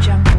Jungle.